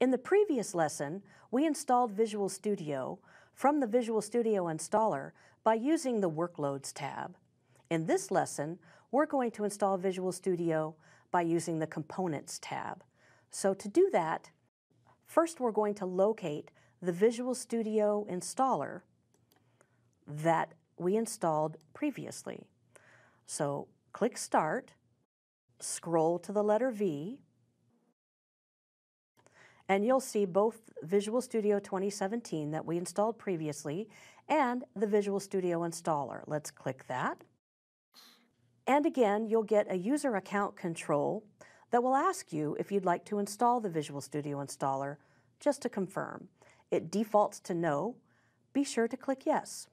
In the previous lesson, we installed Visual Studio from the Visual Studio installer by using the Workloads tab. In this lesson, we're going to install Visual Studio by using the Components tab. So to do that, first we're going to locate the Visual Studio installer that we installed previously. So click Start, scroll to the letter V, and you'll see both Visual Studio 2017 that we installed previously and the Visual Studio installer. Let's click that. And again, you'll get a user account control that will ask you if you'd like to install the Visual Studio installer, just to confirm. It defaults to no. Be sure to click yes.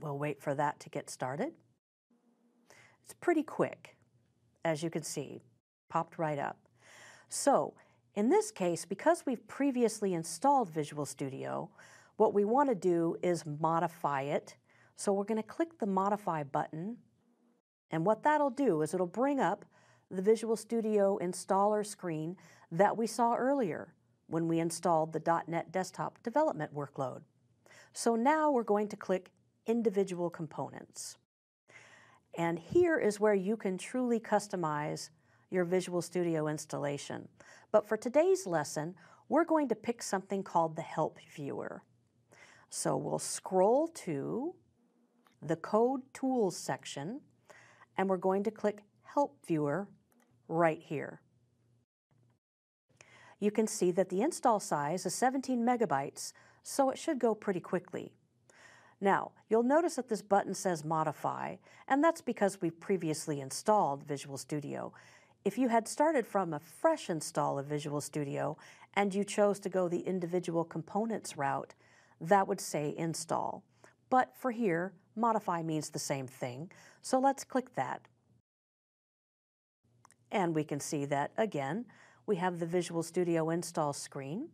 We'll wait for that to get started. It's pretty quick, as you can see, popped right up. So, in this case, because we've previously installed Visual Studio, what we want to do is modify it. So we're going to click the Modify button, and what that'll do is it'll bring up the Visual Studio installer screen that we saw earlier when we installed the .NET Desktop Development workload. So now we're going to click Individual Components. And here is where you can truly customize your Visual Studio installation. But for today's lesson, we're going to pick something called the Help Viewer. So we'll scroll to the Code Tools section, and we're going to click Help Viewer right here. You can see that the install size is 17 megabytes, so it should go pretty quickly. Now, you'll notice that this button says Modify, and that's because we've previously installed Visual Studio. If you had started from a fresh install of Visual Studio and you chose to go the individual components route, that would say Install. But for here, Modify means the same thing, so let's click that. And we can see that, again, we have the Visual Studio install screen,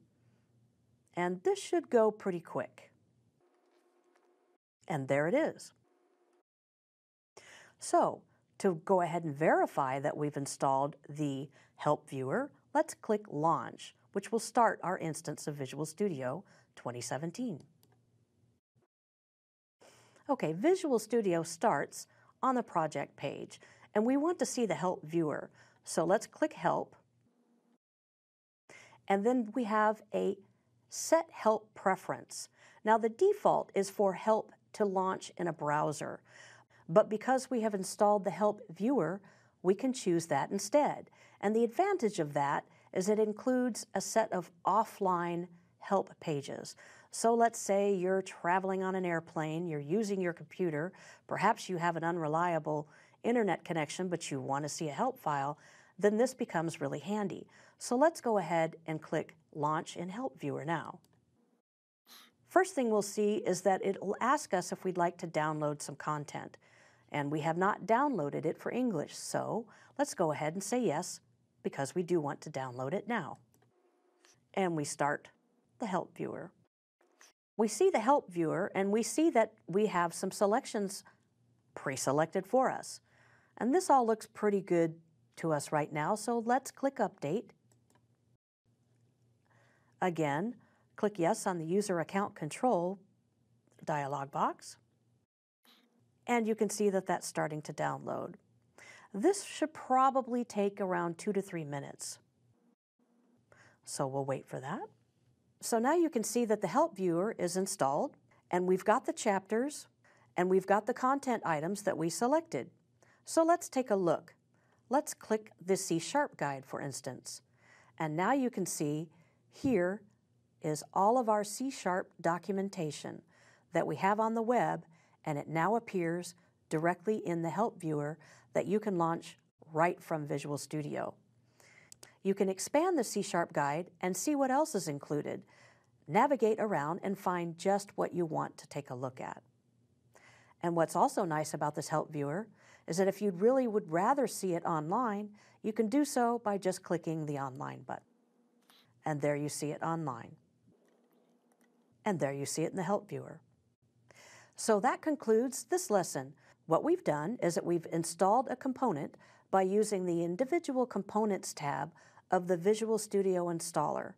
and this should go pretty quick. And there it is. So, to go ahead and verify that we've installed the Help Viewer, let's click Launch, which will start our instance of Visual Studio 2017. Okay, Visual Studio starts on the project page, and we want to see the Help Viewer. So let's click Help, and then we have a Set Help Preference. Now, the default is for help to launch in a browser, but because we have installed the Help Viewer, we can choose that instead. And the advantage of that is it includes a set of offline help pages. So let's say you're traveling on an airplane, you're using your computer, perhaps you have an unreliable internet connection, but you want to see a help file, then this becomes really handy. So let's go ahead and click Launch in Help Viewer now. First thing we'll see is that it'll ask us if we'd like to download some content, and we have not downloaded it for English, so let's go ahead and say yes, because we do want to download it now. And we start the Help Viewer. We see the Help Viewer, and we see that we have some selections pre-selected for us. And this all looks pretty good to us right now, so let's click Update. Again, click Yes on the User Account Control dialog box, and you can see that that's starting to download. This should probably take around 2 to 3 minutes, so we'll wait for that. So now you can see that the Help Viewer is installed, and we've got the chapters, and we've got the content items that we selected. So let's take a look. Let's click the C# guide, for instance, and now you can see here is all of our C# documentation that we have on the web, and it now appears directly in the Help Viewer that you can launch right from Visual Studio. You can expand the C# guide and see what else is included. Navigate around and find just what you want to take a look at. And what's also nice about this Help Viewer is that if you really would rather see it online, you can do so by just clicking the Online button. And there you see it online. And there you see it in the Help Viewer. So that concludes this lesson. What we've done is that we've installed a component by using the Individual Components tab of the Visual Studio installer.